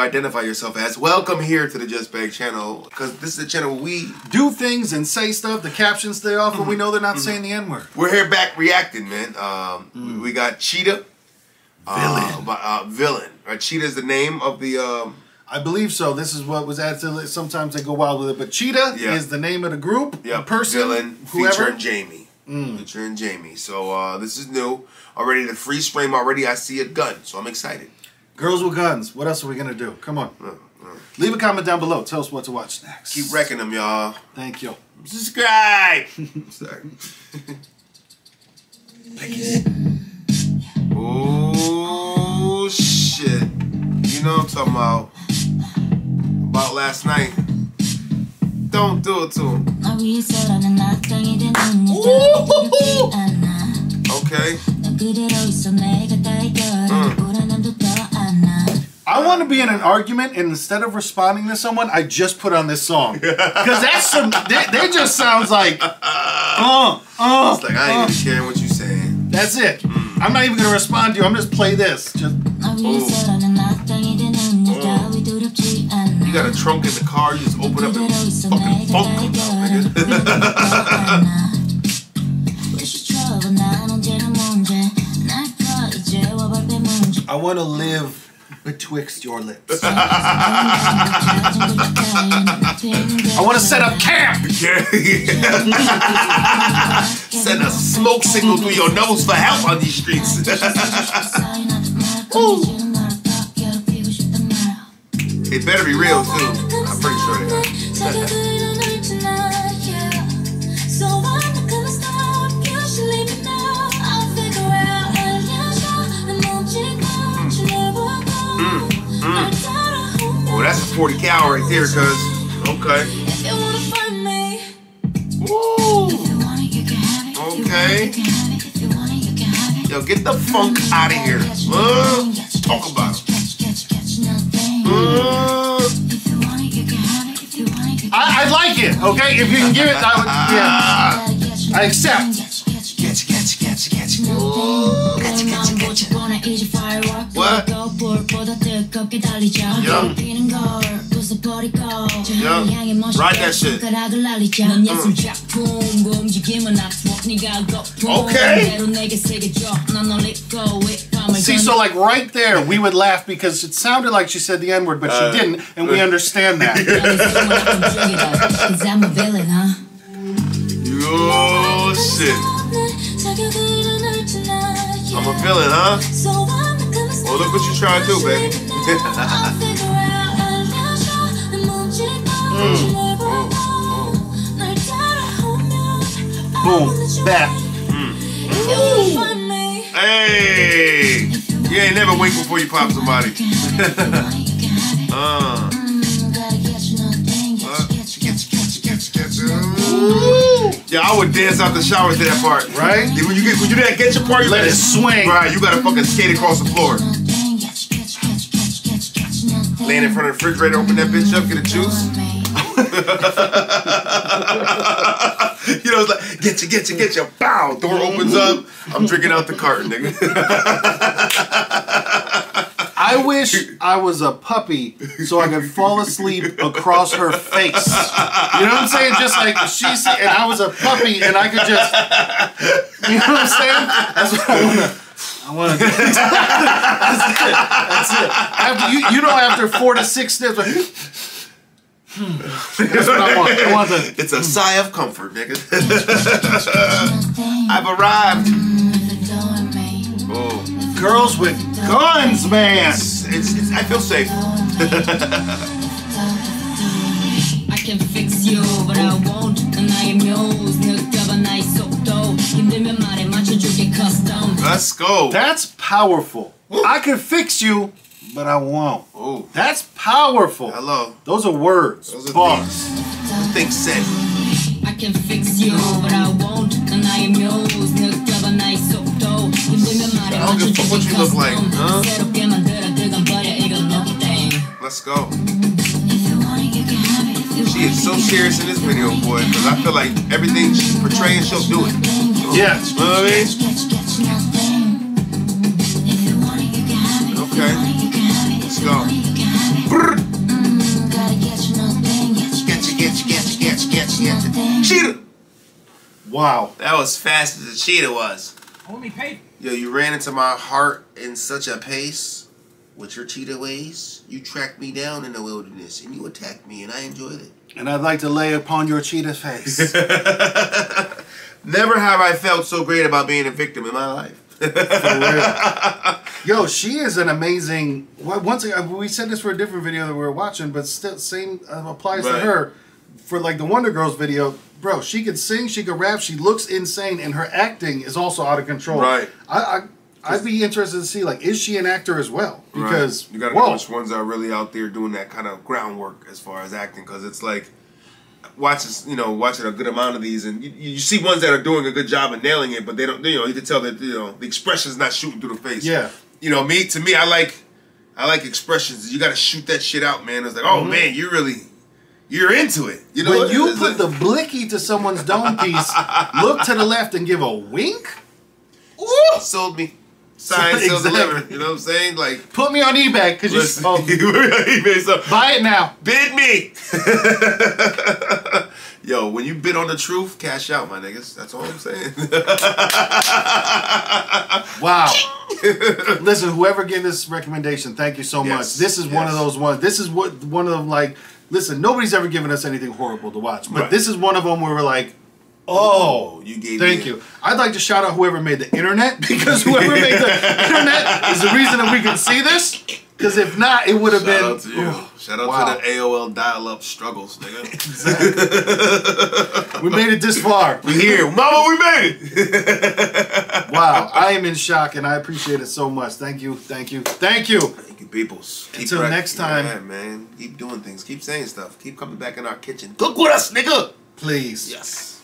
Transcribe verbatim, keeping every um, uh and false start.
you identify yourself as. Welcome here to the Just Bake channel, because this is the channel where we do things and say stuff, the captions stay off, mm-hmm. and we know they're not mm-hmm. saying the N-word. We're here back reacting, man. Um, mm. we, we got Cheetah. Villain. Uh, uh, villain. Right? Cheetah is the name of the... Um, I believe so. This is what was added to it. Sometimes they go wild with it. But Cheetah yeah. is the name of the group, yeah. the person, Dylan, whoever. Featuring Jamie. Mm. Featuring Jamie. So uh, this is new. Already the freeze frame already. I see a gun, so I'm excited. Girls with guns. What else are we going to do? Come on. Mm, mm. Leave a comment down below. Tell us what to watch next. Keep wrecking them, y'all. Thank you. Subscribe. Sorry. Oh, shit. You know what I'm talking about. About last night. Don't do it to him. Okay. Mm. I want to be in an argument, and instead of responding to someone, I just put on this song. Because that's some, that, that just sounds like, uh, uh. It's like, I ain't uh. even caring what you're saying. That's it. Mm. I'm not even going to respond to you. I'm just play this. Just. Ooh. You got a trunk in the car, you just open up and fucking funk comes out, nigga. I want to live betwixt your lips. I want to set up camp. Send a smoke signal through your nose for help on these streets. Ooh. It better be real, too. I'm pretty sure it is. mm. Mm. Oh, that's a forty cal right there, cuz. Okay. Ooh. Okay. Yo, get the funk out of here. Uh, talk about it. Uh, I, I like it, okay? If you can give it, I would, yeah. I accept. Gotcha, gotcha, gotcha, gotcha. Gotcha, gotcha, gotcha. What? Yep. Yep. Write that shit. Mm. Okay. See, so like right there, we would laugh because it sounded like she said the N-word, but uh, she didn't, and we understand that. Oh, shit. I'm a villain, huh? Well, look what you're trying to do, baby. mm. oh, oh. Boom. Back. Mm. Hey! You ain't never wait before you pop somebody. uh. Uh. Yeah, I would dance out the shower to that part, right? When you get when you do that get your part, you let it swing. Right, you gotta fucking skate across the floor. Laying in front of the refrigerator, open that bitch up, get a juice. You know, it's like, get you, get you, get you, bow, door opens up, I'm drinking out the carton, nigga. I wish I was a puppy so I could fall asleep across her face. You know what I'm saying? Just like she said, and I was a puppy and I could just, you know what I'm saying? That's what I want to. I want to get that's it. That's it. After, you, you know, after four to six steps, like, Hmm. That's what I want. I want the, it's a hmm. sigh of comfort, nigga. I've arrived. Oh. Girls with guns, man. It's, it's, it's, I feel safe. I can fix you, but I won't. And I am yours. Let's go. That's powerful. Ooh. I can fix you. But I won't. Oh, that's powerful. Hello. Those are words. Those are bars. Things said. I can fix you, but I won't. And I am yours. I don't give a fuck what you look like. Huh? Let's go. She is so serious in this video, boy. Because I feel like everything she's portraying, she'll do it. Ooh. Yeah. You know what I mean? Okay. Let's go. Cheetah. Cheetah! Wow. That was fast as a cheetah was. Only paper. Yo, you ran into my heart in such a pace. With your cheetah ways, you tracked me down in the wilderness, and you attacked me, and I enjoyed it. And I'd like to lay upon your cheetah face. Never have I felt so great about being a victim in my life. For real. Yo, she is an amazing... Once again, we said this for a different video that we were watching, but still, same applies right. to her. For like the Wonder Girls video, bro, she could sing, she could rap, she looks insane, and her acting is also out of control. Right. I... I I'd be interested to see, like, is she an actor as well? Because right. you gotta know which ones are really out there doing that kind of groundwork as far as acting, because it's like watches, you know, watching a good amount of these, and you, you see ones that are doing a good job and nailing it, but they don't, you know, you can tell that you know the expression's not shooting through the face. Yeah, you know, me to me, I like, I like expressions. You gotta shoot that shit out, man. It's like, oh mm-hmm. man, you really. You're into it. You know, when you put like... the blicky to someone's dome piece, look to the left and give a wink. Ooh. Sold me. Science sells exactly. You know what I'm saying? Like, put me on eBay because you sold me. eBay, so buy it now. Bid me. Yo, when you bid on the truth, cash out, my niggas. That's all I'm saying. Wow. Listen, whoever gave this recommendation, thank you so yes. much. This is yes. one of those ones. This is what one of them. Like, listen, nobody's ever given us anything horrible to watch, but right. this is one of them where we're like. Oh, you gave thank me you. I'd like to shout out whoever made the internet, because whoever made the internet is the reason that we can see this. Because if not, it would have been... Shout out to you. Oh, shout out wow. to the A O L dial-up struggles, nigga. Exactly. We made it this far. We're here. Mama, we made it. Wow. I am in shock, and I appreciate it so much. Thank you. Thank you. Thank you. Thank you, peoples. Keep Until next time. Yeah, man. Keep doing things. Keep saying stuff. Keep coming back in our kitchen. Cook with us, nigga. Please. Yes.